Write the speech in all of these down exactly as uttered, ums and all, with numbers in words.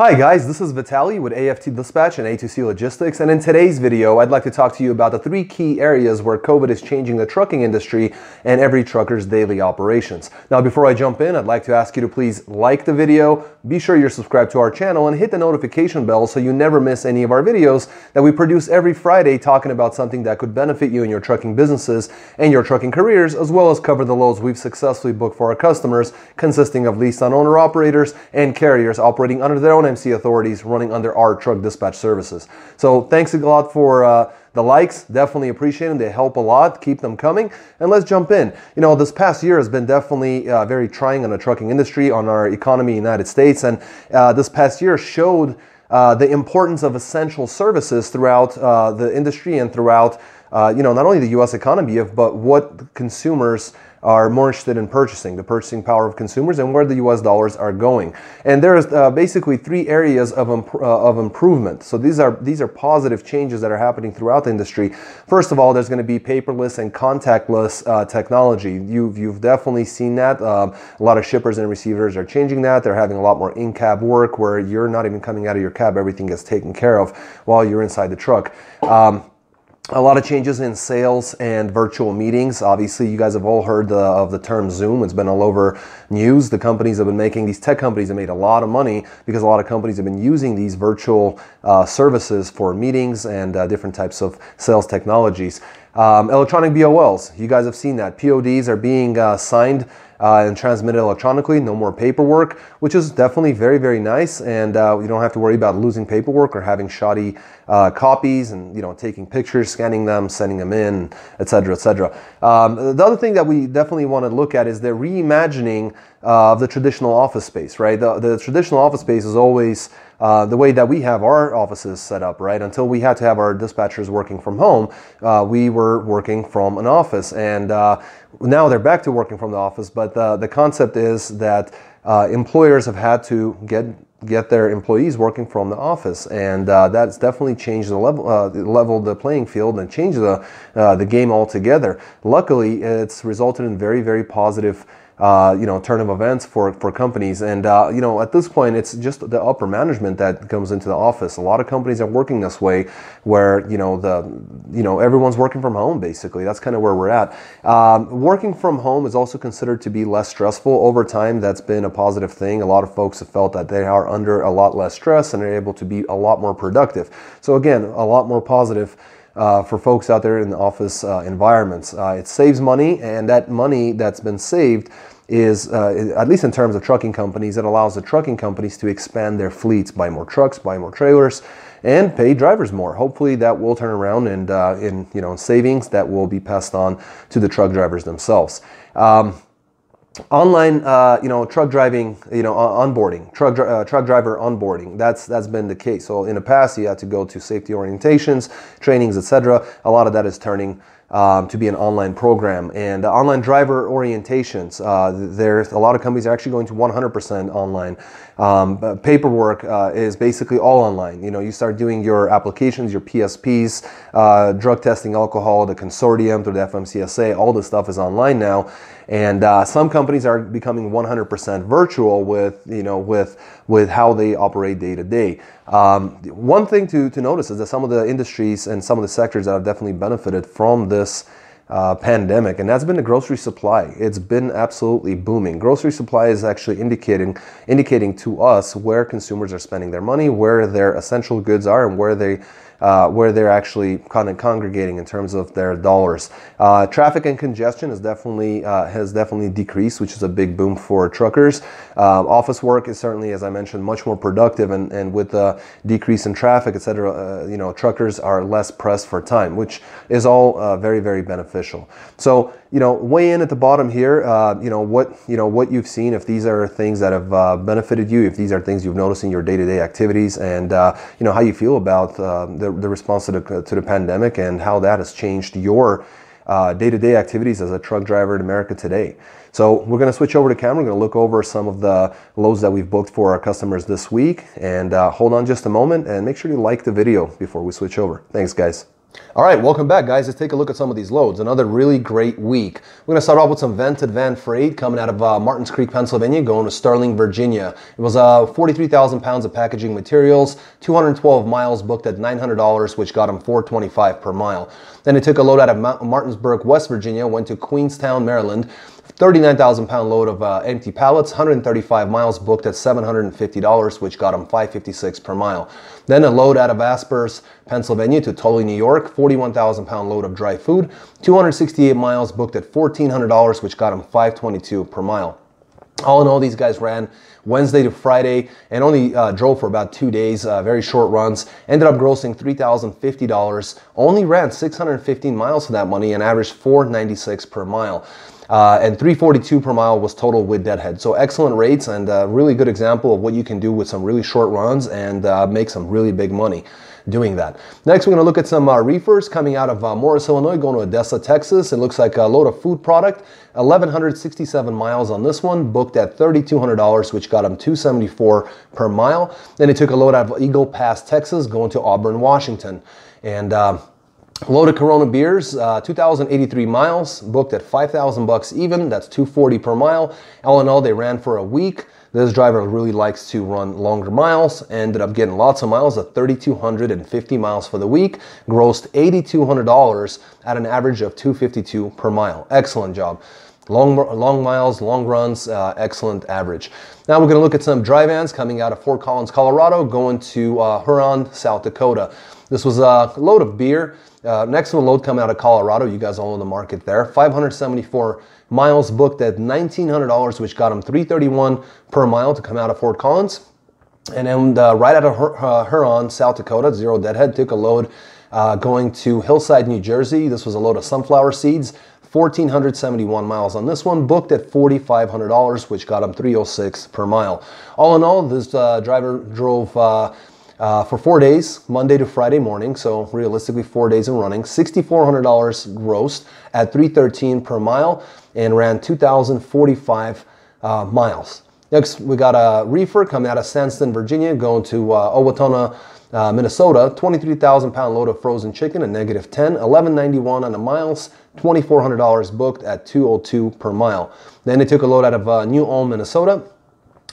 Hi guys, this is Vitaly with A F T Dispatch and A two C Logistics, and in today's video I'd like to talk to you about the three key areas where COVID is changing the trucking industry and every trucker's daily operations. Now before I jump in, I'd like to ask you to please like the video, be sure you're subscribed to our channel, and hit the notification bell so you never miss any of our videos that we produce every Friday talking about something that could benefit you in your trucking businesses and your trucking careers, as well as cover the loads we've successfully booked for our customers, consisting of leased on owner operators and carriers operating under their own M C authorities running under our truck dispatch services. So thanks a lot for uh, the likes, definitely appreciate them. They help a lot, keep them coming, and let's jump in. You know, this past year has been definitely uh, very trying on the trucking industry, on our economy in the United States, and uh, this past year showed uh, the importance of essential services throughout uh, the industry and throughout uh, you know, not only the U S economy, but what consumers are more interested in purchasing, the purchasing power of consumers, and where the U S dollars are going. And there's uh, basically three areas of, imp uh, of improvement. So these are, these are positive changes that are happening throughout the industry. First of all, there's gonna be paperless and contactless uh, technology. You've, you've definitely seen that. Um, a lot of shippers and receivers are changing that. They're having a lot more in-cab work where you're not even coming out of your cab, everything gets taken care of while you're inside the truck. Um, A lot of changes in sales and virtual meetings. Obviously, you guys have all heard the, of the term Zoom. It's been all over news. The companies have been making, these tech companies have made a lot of money because a lot of companies have been using these virtual uh, services for meetings and uh, different types of sales technologies. Um, electronic B O Ls, you guys have seen that. P O Ds are being uh, signed Uh, and transmitted electronically, no more paperwork, which is definitely very, very nice. And uh, you don't have to worry about losing paperwork or having shoddy uh, copies and, you know, taking pictures, scanning them, sending them in, et cetera, et cetera. Um, the other thing that we definitely want to look at is the reimagining uh, of the traditional office space, right? The, the traditional office space is always Uh, the way that we have our offices set up, right? Until we had to have our dispatchers working from home, uh, we were working from an office, and uh, now they're back to working from the office. But uh, the concept is that uh, employers have had to get get their employees working from the office, and uh, that's definitely changed the level, uh, leveled the playing field, and changed the uh, the game altogether. Luckily, it's resulted in very, very positive Uh, you know, turn of events for, for companies. And, uh, you know, at this point, it's just the upper management that comes into the office. A lot of companies are working this way where, you know, the, you know, everyone's working from home, basically. That's kind of where we're at. Um, working from home is also considered to be less stressful over time. That's been a positive thing. A lot of folks have felt that they are under a lot less stress and are able to be a lot more productive. So again, a lot more positive Uh, for folks out there in the office uh, environments. Uh, it saves money, and that money that's been saved is, uh, at least in terms of trucking companies, it allows the trucking companies to expand their fleets, buy more trucks, buy more trailers, and pay drivers more. Hopefully that will turn around, and uh, in, you know, savings that will be passed on to the truck drivers themselves. Um, Online, uh, you know, truck driving, you know, onboarding, truck uh, truck driver onboarding. That's that's been the case. So in the past, you had to go to safety orientations, trainings, et cetera. A lot of that is turning Um, to be an online program, and uh, online driver orientations. Uh, there's a lot of companies are actually going to one hundred percent online. Um, but paperwork uh, is basically all online. You know, you start doing your applications, your P S Ps, uh, drug testing, alcohol, the consortium through the F M C S A. All this stuff is online now, and uh, some companies are becoming one hundred percent virtual with you know with with how they operate day to day. Um, one thing to to notice is that some of the industries and some of the sectors that have definitely benefited from the This, uh, pandemic, and that's been the grocery supply. It's been absolutely booming. Grocery supply is actually indicating indicating to us where consumers are spending their money, where their essential goods are, and where they uh, where they're actually kind of congregating in terms of their dollars. Uh, traffic and congestion is definitely uh, has definitely decreased, which is a big boom for truckers. Uh, office work is certainly, as I mentioned, much more productive, and and with the decrease in traffic, et cetera, uh, you know, truckers are less pressed for time, which is all uh, very, very beneficial. So, you know, weigh in at the bottom here, uh, you know, what, you know, what you've seen, if these are things that have uh, benefited you, if these are things you've noticed in your day-to-day activities, and, uh, you know, how you feel about uh, the, the response to the, to the pandemic, and how that has changed your uh, day-to-day activities as a truck driver in America today. So we're going to switch over to camera. We're going to look over some of the loads that we've booked for our customers this week, and uh, hold on just a moment, and make sure you like the video before we switch over. Thanks, guys. All right, welcome back, guys. Let's take a look at some of these loads. Another really great week. We're going to start off with some van-to-van freight coming out of uh, Martins Creek, Pennsylvania, going to Sterling, Virginia. It was uh, forty-three thousand pounds of packaging materials, two hundred twelve miles booked at nine hundred dollars, which got them four twenty-five per mile. Then it took a load out of Ma- Martinsburg, West Virginia, went to Queenstown, Maryland. thirty-nine thousand pound load of uh, empty pallets, one hundred thirty-five miles booked at seven hundred fifty dollars, which got them five fifty-six per mile. Then a load out of Aspers, Pennsylvania to Tully, New York, forty-one thousand pound load of dry food, two hundred sixty-eight miles booked at fourteen hundred dollars, which got them five twenty-two per mile. All in all, these guys ran Wednesday to Friday and only uh, drove for about two days, uh, very short runs. Ended up grossing three thousand fifty dollars, only ran six hundred fifteen miles for that money and averaged four ninety-six per mile. Uh, and three forty-two per mile was total with deadhead. So excellent rates and a really good example of what you can do with some really short runs and uh, make some really big money doing that. Next, we're going to look at some uh, reefers coming out of uh, Morris, Illinois, going to Odessa, Texas. It looks like a load of food product, eleven sixty-seven miles on this one, booked at thirty-two hundred dollars, which got them two seventy-four per mile. Then it took a load out of Eagle Pass, Texas, going to Auburn, Washington. And uh, a load of Corona beers, uh, two thousand eighty-three miles, booked at five thousand bucks even. That's two forty per mile. All in all, they ran for a week. This driver really likes to run longer miles, ended up getting lots of miles at three thousand two hundred fifty miles for the week, grossed eight thousand two hundred dollars at an average of two fifty-two per mile. Excellent job. Long, long miles, long runs, uh, excellent average. Now we're going to look at some dry vans coming out of Fort Collins, Colorado, going to uh, Huron, South Dakota. This was a load of beer. Uh, next one, load coming out of Colorado. You guys all know the market there. five hundred seventy-four miles booked at nineteen hundred dollars, which got them three thirty-one per mile to come out of Fort Collins. And then uh, right out of Hur uh, Huron, South Dakota, zero deadhead, took a load uh, going to Hillside, New Jersey. This was a load of sunflower seeds. one thousand four hundred seventy-one miles on this one, booked at four thousand five hundred dollars, which got them three oh six per mile. All in all, this uh, driver drove uh, uh, for four days, Monday to Friday morning, so realistically four days in running, six thousand four hundred dollars gross at three thirteen per mile, and ran two thousand forty-five uh, miles. Next, we got a reefer coming out of Sandston, Virginia, going to uh, Owatonna, Uh, Minnesota, twenty-three thousand pound load of frozen chicken at negative ten, eleven ninety-one on the miles, two thousand four hundred dollars booked at two oh two per mile. Then they took a load out of uh, New Ulm, Minnesota.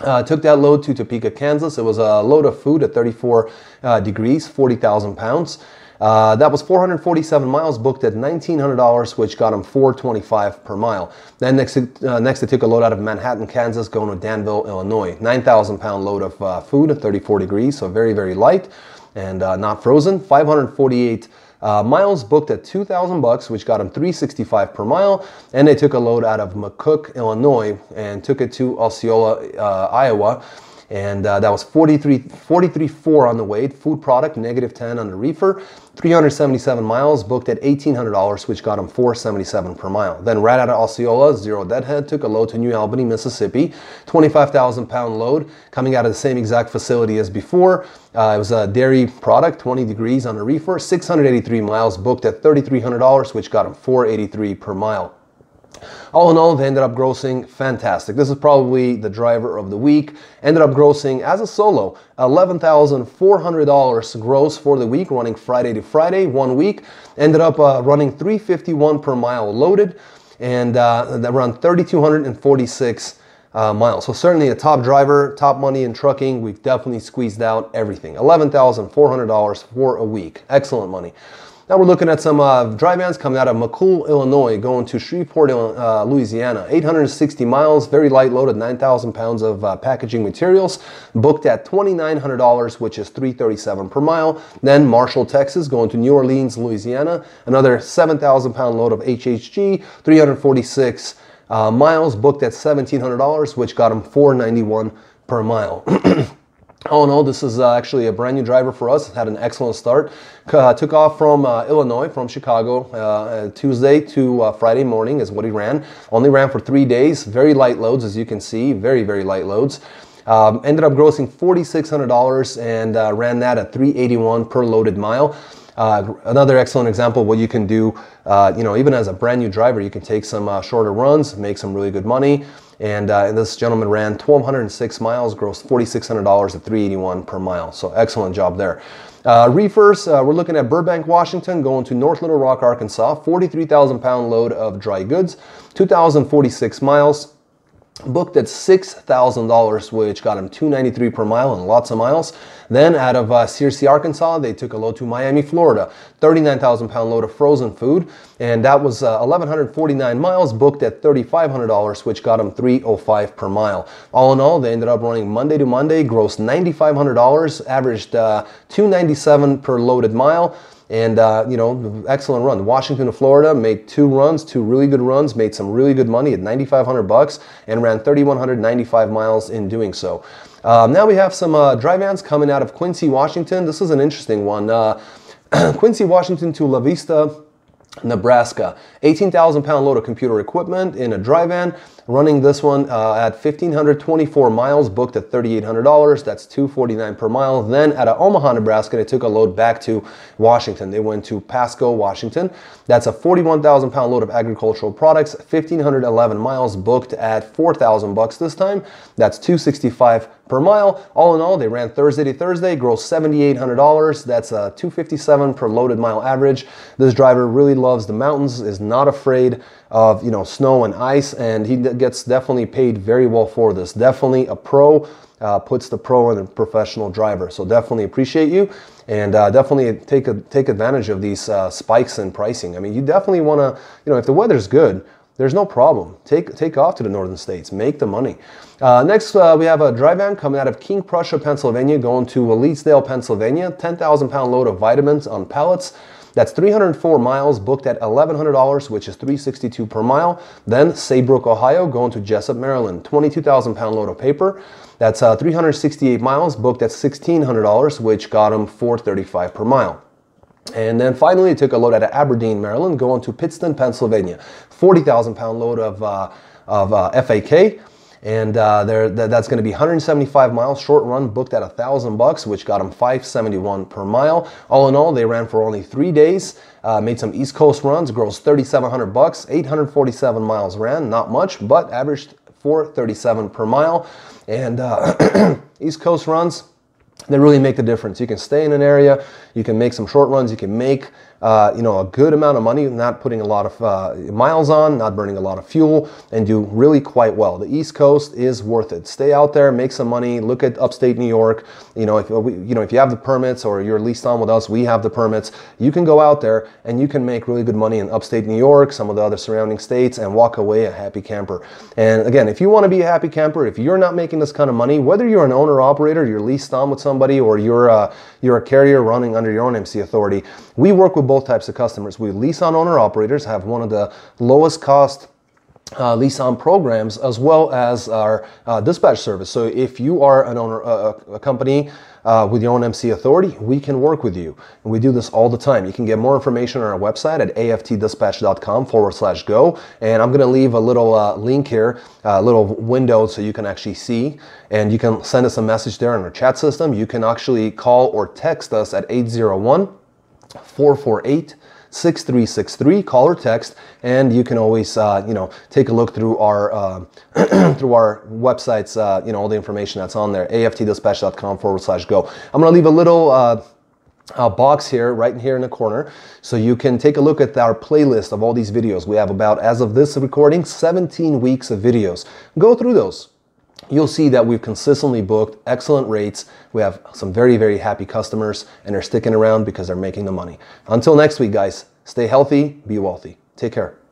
Uh, took that load to Topeka, Kansas. It was a load of food at thirty-four uh, degrees, forty thousand pounds. Uh, that was four hundred forty-seven miles booked at nineteen hundred dollars, which got them four twenty-five per mile. Then next, uh, next they took a load out of Manhattan, Kansas, going to Danville, Illinois. nine thousand pound load of uh, food at thirty-four degrees, so very, very light and uh, not frozen. five hundred forty-eight uh, miles booked at two thousand bucks, which got them three sixty-five per mile. And they took a load out of McCook, Illinois, and took it to Osceola, uh, Iowa. And uh, that was forty-three forty-three four on the weight, food product, negative ten on the reefer, three hundred seventy-seven miles, booked at eighteen hundred dollars, which got them four seventy-seven per mile. Then right out of Osceola, zero deadhead, took a load to New Albany, Mississippi, twenty-five thousand pound load, coming out of the same exact facility as before. Uh, it was a dairy product, twenty degrees on the reefer, six hundred eighty-three miles, booked at three thousand three hundred dollars, which got them four eighty-three per mile. All in all, they ended up grossing fantastic. This is probably the driver of the week. Ended up grossing, as a solo, eleven thousand four hundred dollars gross for the week, running Friday to Friday, one week. Ended up uh, running three fifty-one per mile loaded, and uh, that ran three thousand two hundred forty-six uh, miles. So certainly a top driver, top money in trucking. We've definitely squeezed out everything. eleven thousand four hundred dollars for a week. Excellent money. Now we're looking at some uh, dry vans coming out of McCool, Illinois, going to Shreveport, uh, Louisiana. eight hundred sixty miles, very light loaded, nine thousand pounds of uh, packaging materials, booked at two thousand nine hundred dollars, which is three thirty-seven per mile. Then Marshall, Texas, going to New Orleans, Louisiana. Another seven thousand pound load of H H G, three hundred forty-six uh, miles, booked at one thousand seven hundred dollars, which got them four ninety-one per mile. All in all, this is uh, actually a brand new driver for us. Had an excellent start. Uh, took off from uh, Illinois, from Chicago, uh, Tuesday to uh, Friday morning is what he ran. Only ran for three days. Very light loads, as you can see. Very, very light loads. Um, ended up grossing four thousand six hundred dollars and uh, ran that at three eighty-one per loaded mile. Uh, another excellent example of what you can do, uh, you know, even as a brand new driver, you can take some uh, shorter runs, make some really good money. And, uh, and this gentleman ran one thousand two hundred six miles, grossed four thousand six hundred dollars at three eighty-one per mile. So excellent job there. Uh, reefers, uh, we're looking at Burbank, Washington, going to North Little Rock, Arkansas, forty-three thousand pound load of dry goods, two thousand forty-six miles. Booked at six thousand dollars, which got him two ninety-three per mile and lots of miles. Then out of uh, Searcy, Arkansas, they took a load to Miami, Florida, thirty-nine thousand pound load of frozen food. And that was uh, one thousand one hundred forty-nine miles, booked at three thousand five hundred dollars, which got them three oh five per mile. All in all, they ended up running Monday to Monday, grossed nine thousand five hundred dollars, averaged uh, two ninety-seven per loaded mile. And, uh, you know, excellent run. Washington to Florida, made two runs, two really good runs, made some really good money at nine thousand five hundred bucks, and ran three thousand one hundred ninety-five miles in doing so. Um, now we have some uh, dry vans coming out of Quincy, Washington. This is an interesting one. Uh, Quincy, Washington to La Vista, Nebraska, eighteen thousand pound load of computer equipment in a dry van, running this one uh, at one thousand five hundred twenty-four miles, booked at three thousand eight hundred dollars, that's two forty-nine per mile. Then out of Omaha, Nebraska, they took a load back to Washington. They went to Pasco, Washington. That's a forty-one thousand pound load of agricultural products, one thousand five hundred eleven miles, booked at four thousand bucks this time, that's two sixty-five per mile. All in all, they ran Thursday to Thursday, grossed seven thousand eight hundred dollars, that's a two fifty-seven per loaded mile average. This driver really loves the mountains, is not afraid of, you know, snow and ice, and he gets definitely paid very well for this. Definitely a pro, uh, puts the pro in a professional driver. So definitely appreciate you, and uh, definitely take a, take advantage of these uh, spikes in pricing. I mean, you definitely want to, you know, if the weather's good, there's no problem. Take, take off to the northern states. Make the money. Uh, next, uh, we have a dry van coming out of King Prussia, Pennsylvania, going to Leedsdale, Pennsylvania. ten thousand pound load of vitamins on pallets. That's three hundred four miles, booked at eleven hundred dollars, which is three sixty-two per mile. Then Saybrook, Ohio, going to Jessup, Maryland, twenty-two thousand pound load of paper. That's uh, three hundred sixty-eight miles, booked at sixteen hundred dollars, which got them four thirty-five per mile. And then finally, it took a load out of Aberdeen, Maryland, going to Pittston, Pennsylvania, forty thousand pound load of uh, of uh, F A K. And uh, there, th that's going to be one hundred seventy-five miles, short run, booked at a thousand bucks, which got them five seventy-one per mile. All in all, they ran for only three days, uh, made some East Coast runs, grossed three thousand seven hundred bucks, eight hundred forty-seven miles ran, not much, but averaged four thirty-seven per mile. And uh, East Coast runs, they really make the difference. You can stay in an area, you can make some short runs, you can make uh, you know, a good amount of money, not putting a lot of uh, miles on, not burning a lot of fuel, and do really quite well. The East Coast is worth it. Stay out there, make some money, look at upstate New York. You know, if, you know, if you have the permits, or you're leased on with us, we have the permits, you can go out there and you can make really good money in upstate New York, some of the other surrounding states, and walk away a happy camper. And again, if you want to be a happy camper, if you're not making this kind of money, whether you're an owner-operator, you're leased on with somebody, or you're a, you're a carrier running under your own M C authority, we work with both types of customers. We lease on owner operators, have one of the lowest cost uh, lease on programs, as well as our uh, dispatch service. So if you are an owner, uh, a company Uh, with your own M C authority, we can work with you. And we do this all the time. You can get more information on our website at aftdispatch.com forward slash go. And I'm going to leave a little uh, link here, a uh, little window, so you can actually see. And you can send us a message there in our chat system. You can actually call or text us at eight zero one, four four eight, six three six three, call or text, and you can always uh, you know, take a look through our uh, through our websites, uh, you know, all the information that's on there, aftdispatch.com forward slash go. I'm gonna leave a little uh, uh, box here, right in here in the corner, so you can take a look at our playlist of all these videos. We have about, as of this recording, seventeen weeks of videos. Go through those. You'll see that we've consistently booked excellent rates. We have some very, very happy customers, and they're sticking around because they're making the money. Until next week, guys, stay healthy, be wealthy. Take care.